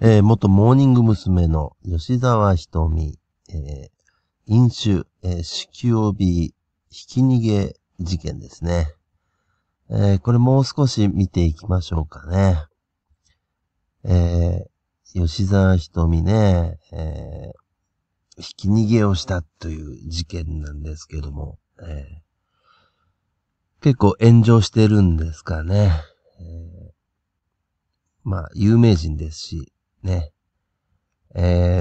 元モーニング娘。の吉沢ひとみ、飲酒、酒気帯び、ひき逃げ事件ですね。これもう少し見ていきましょうかね。吉沢ひとみね、ひき逃げをしたという事件なんですけども、結構炎上してるんですかね。まあ、有名人ですし、ね。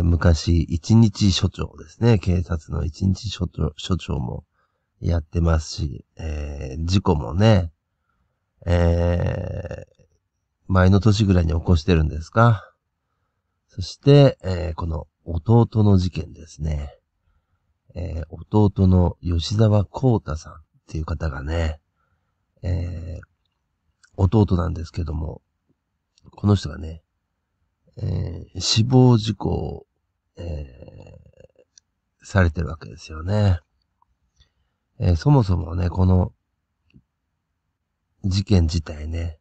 昔、一日署長ですね。警察の一日署長もやってますし、事故もね、前の年ぐらいに起こしてるんですか。そして、この弟の事件ですね。弟の吉沢浩太さんっていう方がね、弟なんですけども、この人がね、死亡事故を、されてるわけですよね。そもそもね、この事件自体ね、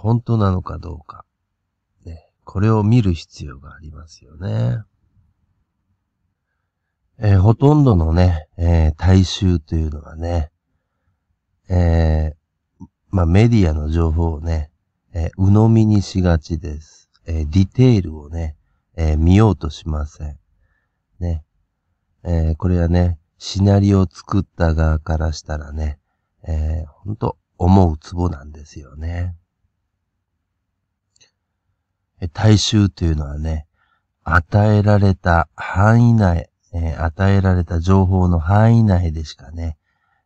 本当なのかどうか、ね、これを見る必要がありますよね。ほとんどのね、大衆というのはね、まあ、メディアの情報をね、鵜呑みにしがちです。ディテールをね、見ようとしません。ね。これはね、シナリオを作った側からしたらね、ほんと思うツボなんですよね。大衆というのはね、与えられた範囲内、与えられた情報の範囲内でしかね、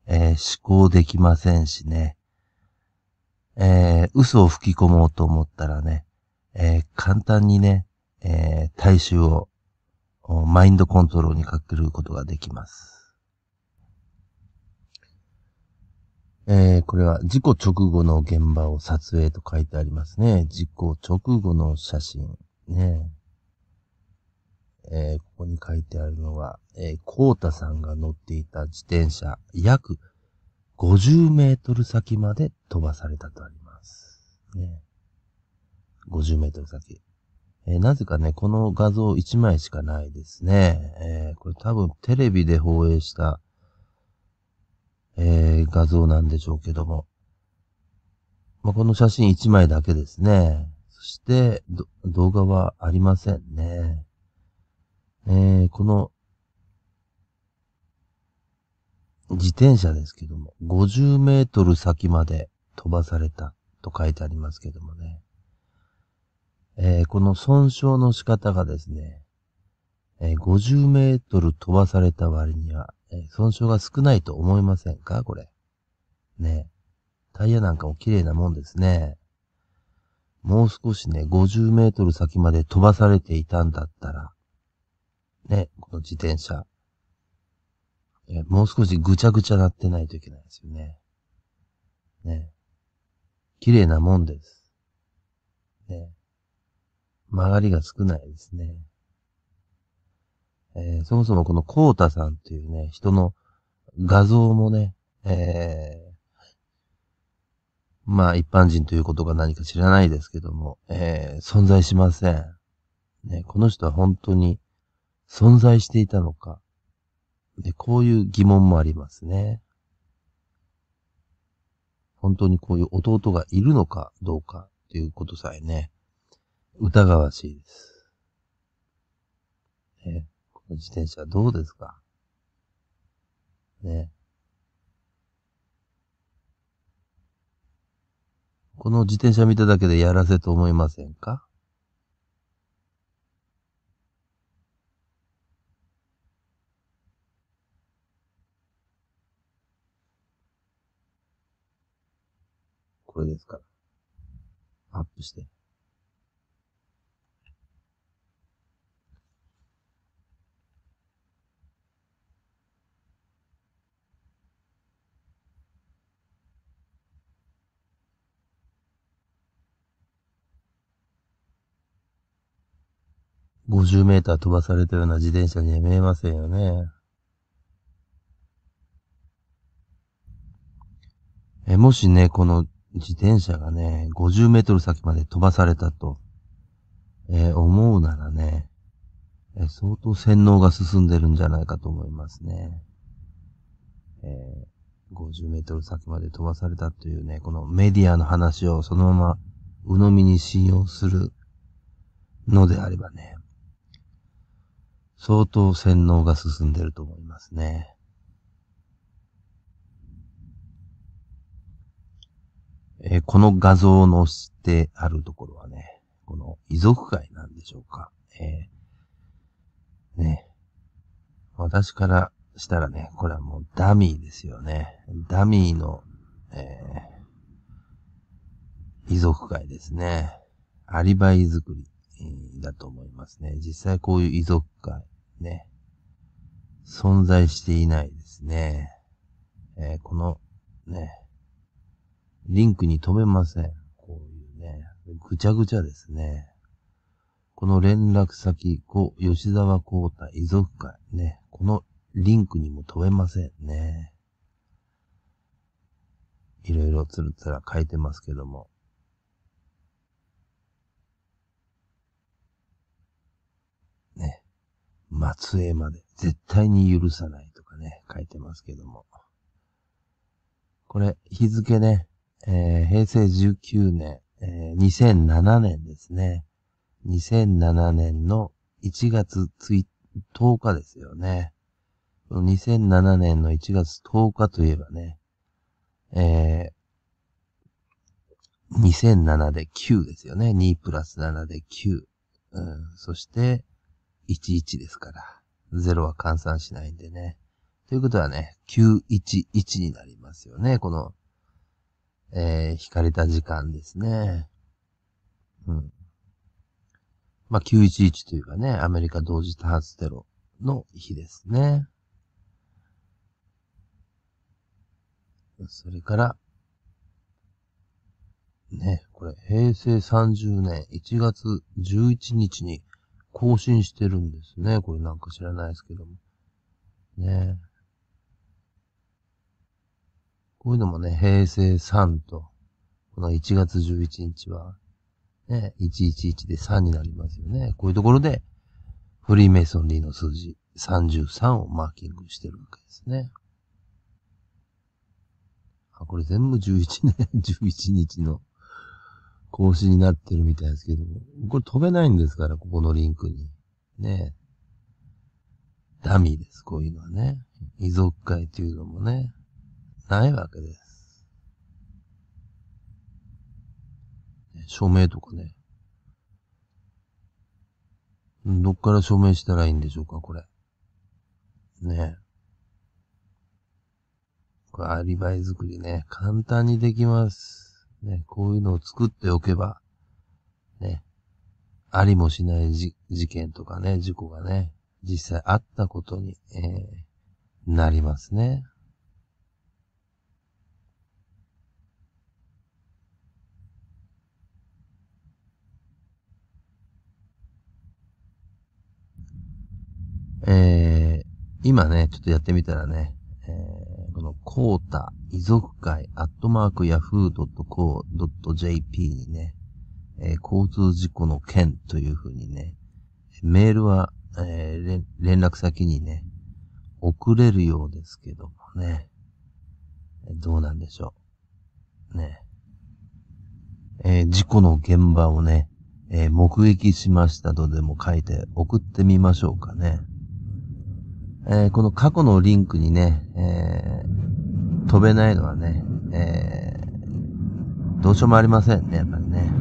思考できませんしね、嘘を吹き込もうと思ったらね、簡単にね、大衆をマインドコントロールにかけることができます。これは事故直後の現場を撮影と書いてありますね。事故直後の写真ね。ここに書いてあるのは、コウタさんが乗っていた自転車、約50メートル先まで飛ばされたとあります。ね、50メートル先。なぜかね、この画像1枚しかないですね。これ多分テレビで放映した、画像なんでしょうけども。まあ、この写真1枚だけですね。そして、動画はありませんね。この、自転車ですけども、50メートル先まで飛ばされたと書いてありますけどもね。この損傷の仕方がですね、50メートル飛ばされた割には、損傷が少ないと思いませんかこれ。ね。タイヤなんかも綺麗なもんですね。もう少しね、50メートル先まで飛ばされていたんだったら、ね、この自転車。もう少しぐちゃぐちゃなってないといけないですよね。ね。綺麗なもんです。ね。曲がりが少ないですね。そもそもこのコウタさんというね、人の画像もね、まあ一般人ということが何か知らないですけども、存在しません。ね、この人は本当に存在していたのか。で、こういう疑問もありますね。本当にこういう弟がいるのかどうかということさえね、疑わしいです。ね、この自転車どうですかね。この自転車見ただけでやらせと思いませんかこれですから。アップして。50メーター飛ばされたような自転車には見えませんよね。もしね、この自転車がね、50メートル先まで飛ばされたと、思うならね、相当洗脳が進んでるんじゃないかと思いますね。50メートル先まで飛ばされたというね、このメディアの話をそのまま鵜呑みに信用するのであればね、相当洗脳が進んでると思いますね。この画像の載せてあるところはね、この遺族会なんでしょうか。ね。私からしたらね、これはもうダミーですよね。ダミーの、遺族会ですね。アリバイ作りだと思いますね。実際こういう遺族会ね、存在していないですね。このね、リンクに飛べません。こういうね、ぐちゃぐちゃですね。この連絡先、吉沢浩太遺族会ね、このリンクにも飛べませんね。いろいろつるつら書いてますけども。ね。末裔まで絶対に許さないとかね、書いてますけども。これ、日付ね、平成19年、2007年ですね。2007年の1月10日ですよね。2007年の1月10日といえばね、2007で9ですよね。2プラス7で9。そして、11ですから。0は換算しないんでね。ということはね、911になりますよね。この、引かれた時間ですね。うん。まあ、911というかね、アメリカ同時多発テロの日ですね。それから、ね、これ、平成30年1月11日に更新してるんですね。これなんか知らないですけども。ね。こういうのもね、平成3と、この1月11日は、ね、111で3になりますよね。こういうところで、フリーメイソンリーの数字33をマーキングしてるわけですね。あ、これ全部11日の更新になってるみたいですけども、これ飛べないんですから、ここのリンクに。ね。ダミーです、こういうのはね。遺族会というのもね、ないわけです。署名とかね。どっから署名したらいいんでしょうか、これ。ね。これアリバイ作りね、簡単にできます。ね、こういうのを作っておけば、ね、ありもしない事件とかね、事故がね、実際あったことに、なりますね。今ね、ちょっとやってみたらね、この、コータ遺族会@yahoo.co.jp にね、交通事故の件というふうにね、メールは、連絡先にね、送れるようですけどもね、どうなんでしょう。ね。事故の現場をね、目撃しましたとでも書いて送ってみましょうかね。この過去のリンクにね、飛べないのはね、どうしようもありませんね、やっぱりね。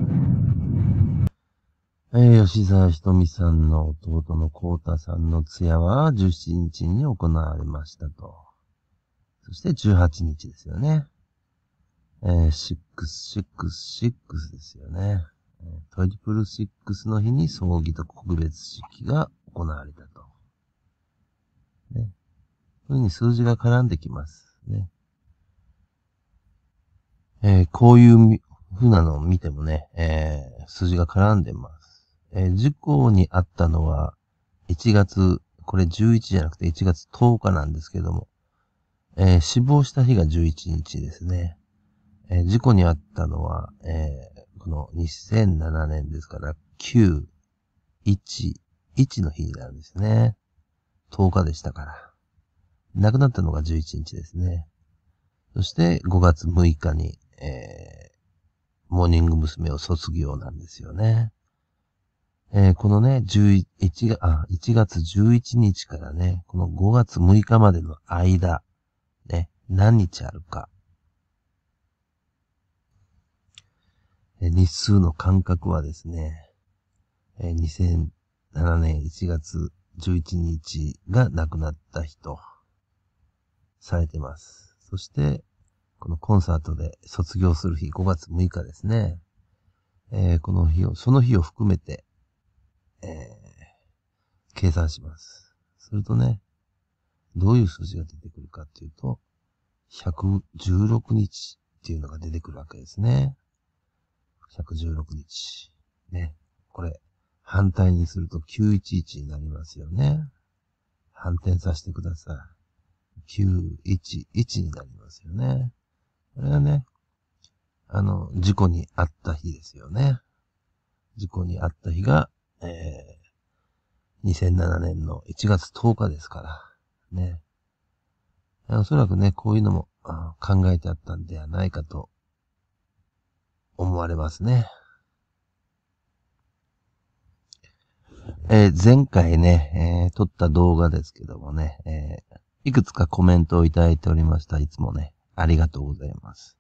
吉沢ひとみさんの弟のコウタさんの通夜は17日に行われましたと。そして18日ですよね。666ですよね。トリプル6の日に葬儀と告別式が行われたと。ね。こういうふうに数字が絡んできます。ね。こういうふうなのを見てもね、数字が絡んでます。事故にあったのは1月、これ11じゃなくて1月10日なんですけども、死亡した日が11日ですね。事故にあったのは、この2007年ですから、9、1の日になるんですね。10日でしたから。亡くなったのが11日ですね。そして5月6日に、モーニング娘。を卒業なんですよね。このね、1月11日からね、この5月6日までの間、ね、何日あるか。日数の間隔はですね、2007年1月11日が亡くなった日とされてます。そして、このコンサートで卒業する日、5月6日ですね。その日を含めて、計算します。するとね、どういう数字が出てくるかっていうと、116日っていうのが出てくるわけですね。116日。ね。これ、反対にすると911になりますよね。反転させてください。911になりますよね。これはね、事故に遭った日ですよね。事故に遭った日が、2007年の1月10日ですから、ね。おそらくね、こういうのも考えてあったんではないかと思われますね。前回ね、撮った動画ですけどもね、いくつかコメントをいただいておりました。いつもね、ありがとうございます。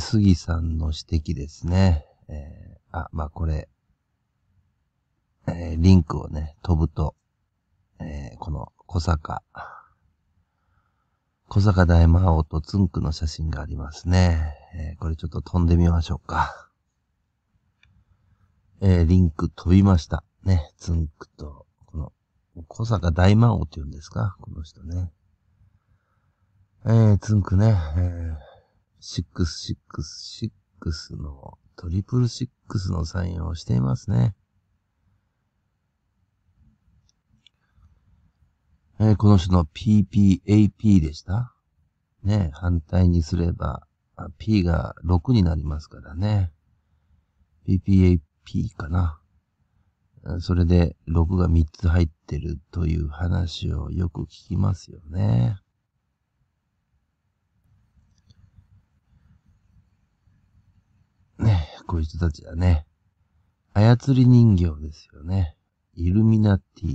杉さんの指摘ですね。これ、リンクをね、飛ぶと、この小坂大魔王とつんくの写真がありますね。これちょっと飛んでみましょうか。リンク飛びました。ね、つんくと、この、小坂大魔王って言うんですか？この人ね。つんくね、666の、666のサインをしていますね。この人の PPAP でしたね。反対にすれば、P が6になりますからね。PPAP かな。それで6が3つ入ってるという話をよく聞きますよね。ね、こういう人たちだね。操り人形ですよね。イルミナーテ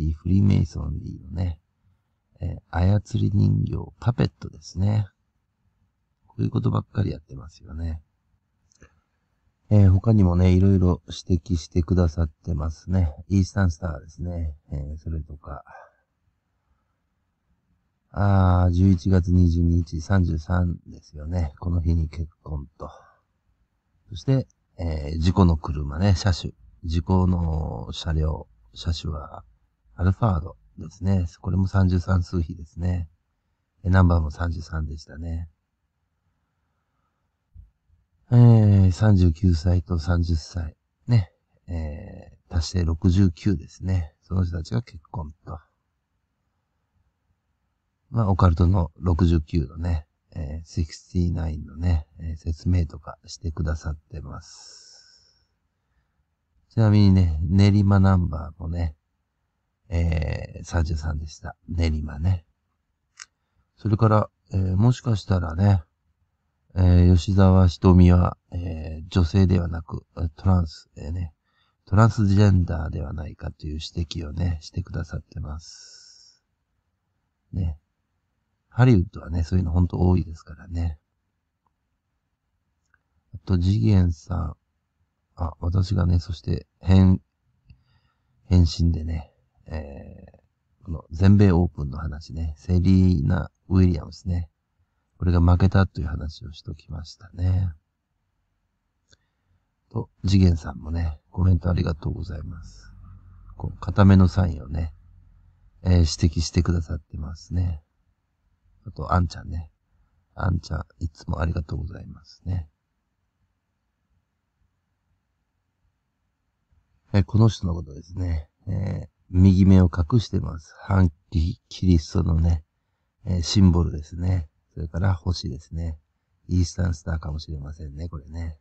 ィ、フリーメイソンリーのね、操り人形、パペットですね。こういうことばっかりやってますよね。他にもね、いろいろ指摘してくださってますね。イースタンスターですね。それとか、11月22日33ですよね。この日に結婚と。そして、事故の車ね、車種。事故の車両。車種は、アルファードですね。これも33数比ですね。ナンバーも33でしたね。39歳と30歳。ね。足して69ですね。その人たちが結婚と。オカルトの69のね、69のね、説明とかしてくださってます。ちなみにね、練馬ナンバーもね、33でした。練馬ね。それから、もしかしたらね、吉沢ひとみは、女性ではなく、トランスジェンダーではないかという指摘をね、してくださってます。ね。ハリウッドはね、そういうのほんと多いですからね。あと、次元さん。私がね、そして、返信でね、この全米オープンの話ね、セリーナ・ウィリアムスね、これが負けたという話をしときましたね。と、次元さんもね、コメントありがとうございます。こう、固めのサインをね、指摘してくださってますね。あと、あんちゃんね。あんちゃん、いつもありがとうございますね。この人のことですね、右目を隠してます。反キリストのね、シンボルですね。それから星ですね。イースタンスターかもしれませんね、これね。